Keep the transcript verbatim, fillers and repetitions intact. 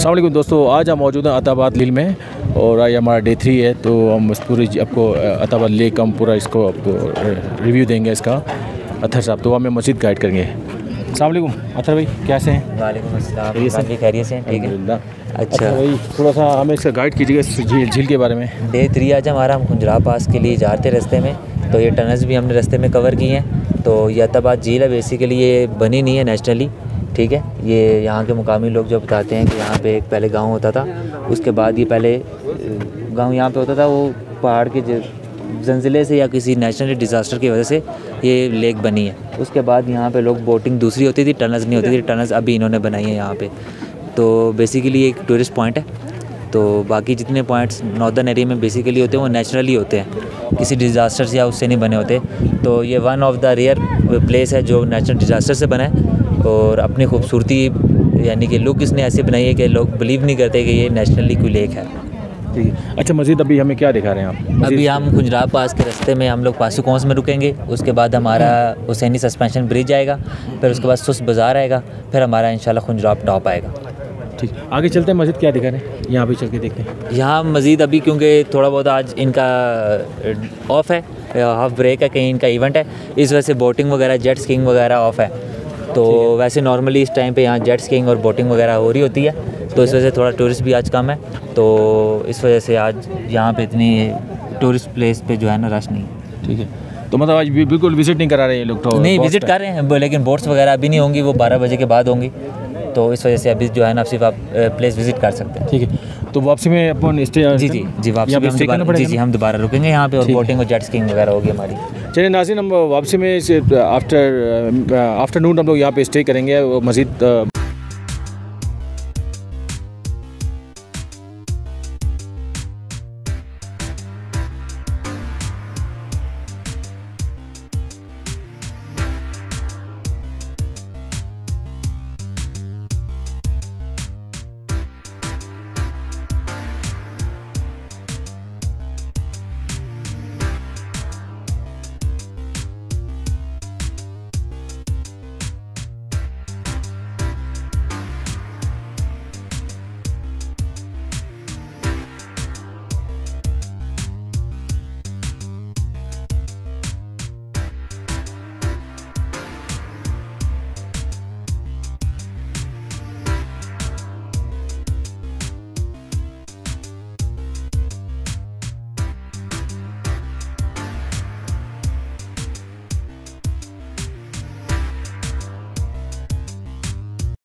अस्सलाम वालेकुम दोस्तों, आज हम मौजूद हैं अताबाद लेक में और आज हमारा डे थ्री है। तो हम पूरी आपको अताबाद लेक हम पूरा इसको आपको रिव्यू देंगे इसका। अतर साहब तो हमें मस्जिद गाइड करेंगे। अस्सलाम वालेकुम अतर भाई, कैसे हैं? वालेकुम अस्सलाम, खैरियत से हैं? ठीक है। अच्छा भाई, थोड़ा सा हमें इसका गाइड कीजिएगा झील झील के बारे में। डे थ्री आज हमारा हम खुंजराब पास के लिए जा रहे थे रास्ते में, तो ये टनल्स भी हमने रास्ते में कवर किए हैं। तो ये अताबाद झील है, बेसिकली ये बनी नहीं है नेशनली, ठीक है। ये यहाँ के मुकामी लोग जो बताते हैं कि यहाँ पे एक पहले गांव होता था, उसके बाद ये पहले गांव यहाँ पे होता था, वो पहाड़ के जंजिले से या किसी नेचुरल डिज़ास्टर की वजह से ये लेक बनी है। उसके बाद यहाँ पे लोग बोटिंग दूसरी होती थी, टनल्स नहीं होती थी, टनल्स अभी इन्होंने बनाई है यहाँ पर। तो बेसिकली एक टूरिस्ट पॉइंट है, तो बाकी जितने पॉइंट्स नॉर्दर्न एरिया में बेसिकली होते हैं वो नेचुरली होते हैं, किसी डिज़ास्टर से या उससे नहीं बने होते। तो ये one of the rare place है जो नेचुरल डिज़ास्टर से बना है, और अपनी खूबसूरती यानी कि लुक इसने ऐसे बनाई है कि लोग बिलीव नहीं करते कि ये नेशनली कोई लेक है। ठीक है। अच्छा मजीद अभी हमें क्या दिखा रहे हैं आप? अभी हम खुंजराब पास के रास्ते में हम लोग पासिकौस में रुकेंगे, उसके बाद हमारा हुसैनी सस्पेंशन ब्रिज आएगा, फिर उसके बाद सुस्त बाज़ार आएगा, फिर हमारा इंशाल्लाह खुंजराब टॉप आएगा। ठीक, आगे चलते हैं। मस्जिद क्या दिखा रहे हैं यहाँ पे, चल के देखते हैं। यहाँ मस्जिद अभी क्योंकि थोड़ा बहुत आज इनका ऑफ है, हाफ ब्रेक है, कहीं इनका इवेंट है, इस वजह से बोटिंग वगैरह जेट स्कीइंग वगैरह ऑफ है। तो वैसे नॉर्मली इस टाइम पे यहाँ जेट स्कीइंग और बोटिंग वगैरह हो रही होती है, तो इस वजह से थोड़ा टूरिस्ट भी आज कम है, तो इस वजह से आज यहाँ पर इतनी टूरिस्ट प्लेस पर जो है ना रश नहीं है। ठीक है, तो मतलब आज बिल्कुल विजिट नहीं करा रहे हैं लोग? नहीं, विजिट कर रहे हैं लेकिन बोट्स वगैरह अभी नहीं होंगी, वो बारह बजे के बाद होंगी, तो इस वजह से अभी जो है ना सिर्फ आप प्लेस विजिट कर सकते हैं। ठीक है, तो वापसी में अपन स्टे? जी जी जी वापसी में हम जी जी हम दोबारा रुकेंगे यहाँ पे, और बोटिंग और जेट स्कीइंग वगैरह होगी हमारी। चलिए नाज़रीन, हम वापसी में आफ्टर आफ्टरनून हम लोग यहाँ पे स्टे करेंगे मज़ीद।